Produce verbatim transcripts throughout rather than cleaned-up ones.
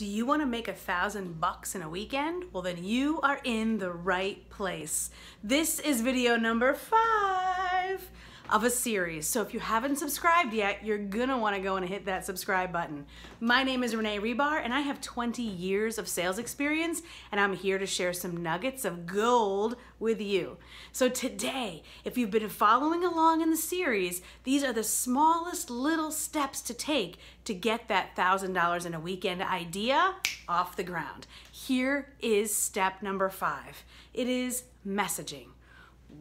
Do you want to make a thousand bucks in a weekend? Well, then you are in the right place. This is video number five of a series. So if you haven't subscribed yet, you're gonna want to go and hit that subscribe button. My name is Renee Hribar and I have twenty years of sales experience, and I'm here to share some nuggets of gold with you. So today, if you've been following along in the series, these are the smallest little steps to take to get that one thousand dollars in a weekend idea off the ground. Here is step number five. It is messaging.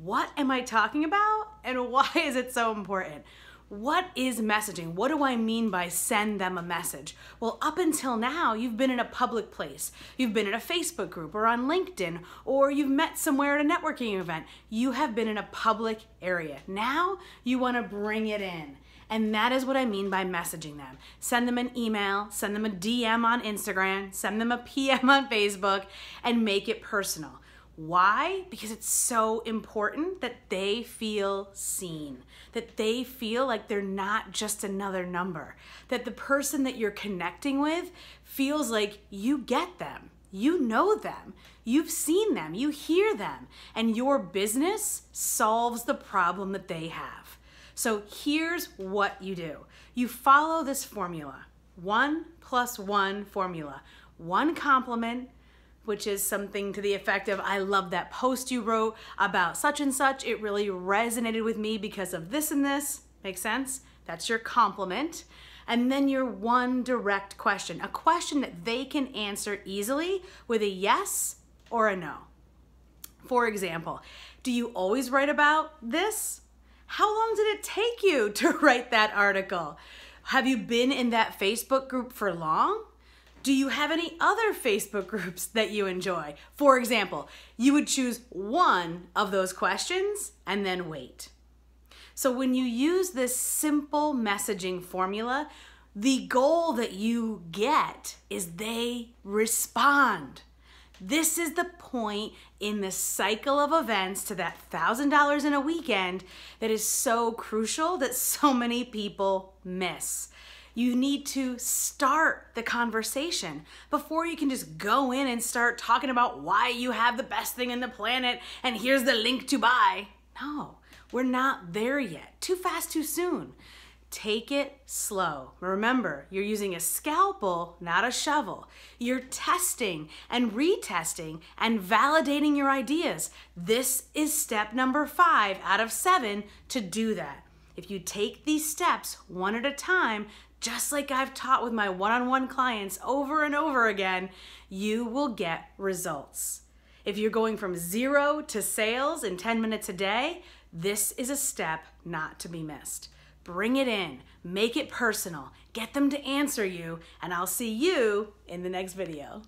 What am I talking about and why is it so important? What is messaging? What do I mean by send them a message? Well, up until now, you've been in a public place. You've been in a Facebook group or on LinkedIn, or you've met somewhere at a networking event. You have been in a public area. Now you want to bring it in. And that is what I mean by messaging them. Send them an email, send them a D M on Instagram, send them a P M on Facebook, and make it personal. Why? Because it's so important that they feel seen, that they feel like they're not just another number, that the person that you're connecting with feels like you get them, you know them, you've seen them, you hear them, and your business solves the problem that they have. So here's what you do. You follow this formula, one plus one formula, one compliment, which is something to the effect of, I love that post you wrote about such and such. It really resonated with me because of this and this. Makes sense? That's your compliment. And then your one direct question, a question that they can answer easily with a yes or a no. For example, do you always write about this? How long did it take you to write that article? Have you been in that Facebook group for long? Do you have any other Facebook groups that you enjoy? For example, you would choose one of those questions and then wait. So when you use this simple messaging formula, the goal that you get is they respond. This is the point in the cycle of events to that one thousand dollars in a weekend that is so crucial that so many people miss. You need to start the conversation before you can just go in and start talking about why you have the best thing in the planet and here's the link to buy. No, we're not there yet. Too fast, too soon. Take it slow. Remember, you're using a scalpel, not a shovel. You're testing and retesting and validating your ideas. This is step number five out of seven to do that. If you take these steps one at a time, just like I've taught with my one-on-one clients over and over again, you will get results. If you're going from zero to sales in ten minutes a day, this is a step not to be missed. Bring it in, make it personal, get them to answer you, and I'll see you in the next video.